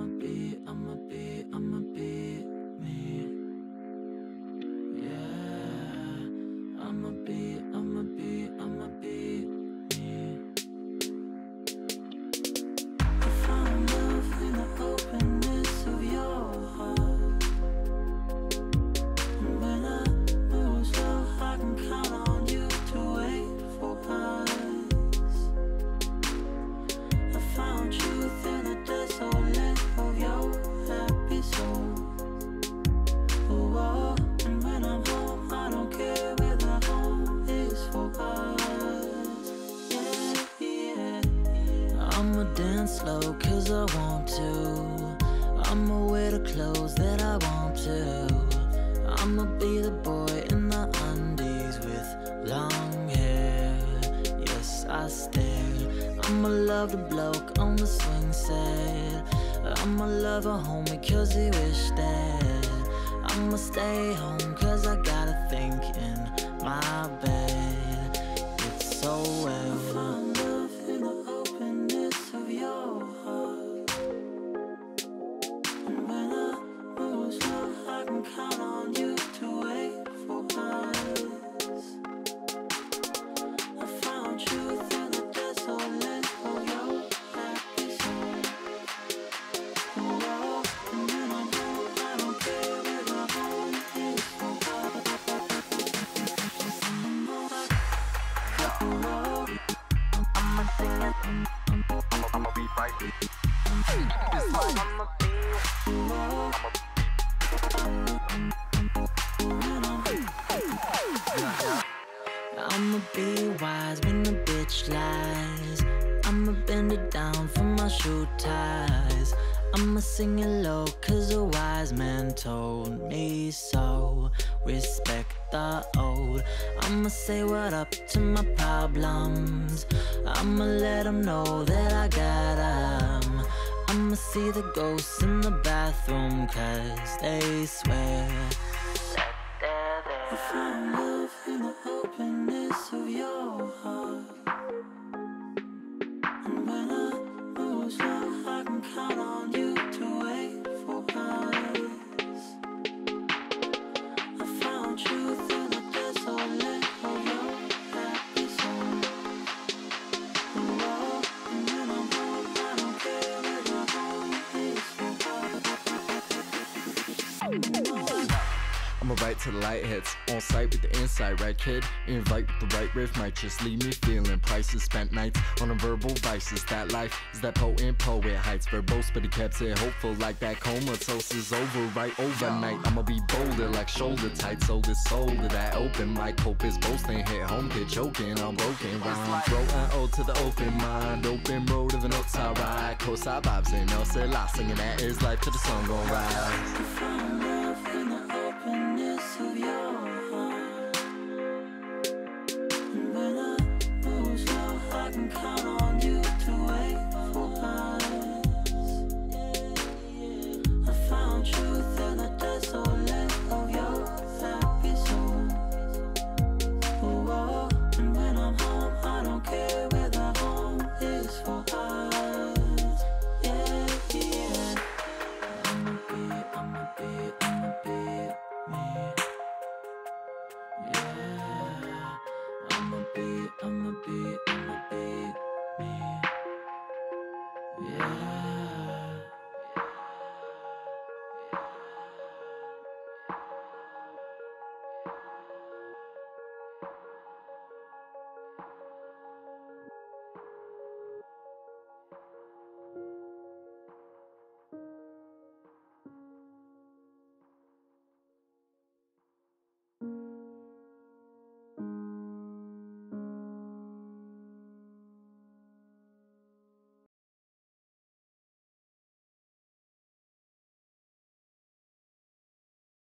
I'ma be me. Yeah, I'ma be me. I fell in love with the openness of your heart, and when I lose love, I can count on you to wait for us. I found truth in the desolate of your happy soul. Oh, and when I'm home, I don't care whether home is for us. Yeah, yeah. I'ma dance slow 'cause I want to. I'ma wear the clothes that I want to. I'ma be the boy in the undies with long hair. Yes, I stare. I'ma love the bloke on the swing set. I'ma love a homie 'cause he wished that. I'ma stay home 'cause I gotta think in my bed. It's so well. I found love in the openness of your heart, and when I lose love, I can count on you to wait for us. I found truth in the desolate of your happy soul. Oh, and when I'm home, I don't care where the home is for us. I'ma be right with you. It's like I'ma be I'ma be wise when the bitch lies. I'ma bend it down for my shoe ties. I'ma sing it low 'cause a wise man told me so. Respect the old. I'ma say what up to my problems. I'ma let them know that I got 'em. I'ma see the ghosts in the bathroom 'cause they swear that they're there. I found love in the openness of your heart, and when I lose love, I can count on you to wait for us. I found truth in the desolate of your happy soul. Oh, and when I'm home, I don't care where the home is for us. I'ma write to the light heads, on site with the inside, right kid? Invite with the right riff, might just leave me feeling priceless. Spent nights on a verbal vices, that life is that potent poet. Heights verbose, but he kept it hopeful like that comatose is over, right overnight. I'ma be bolder like shoulder tight, sold this soul to that open mic. Hope is boasting, hit home, kid choking, I'm broken, rhyme. Throw an O to the open mind, open road to the notes I ride. Coastside vibes and El Cela, singing that is life till the sun gon' rise. I'ma be me. Yeah.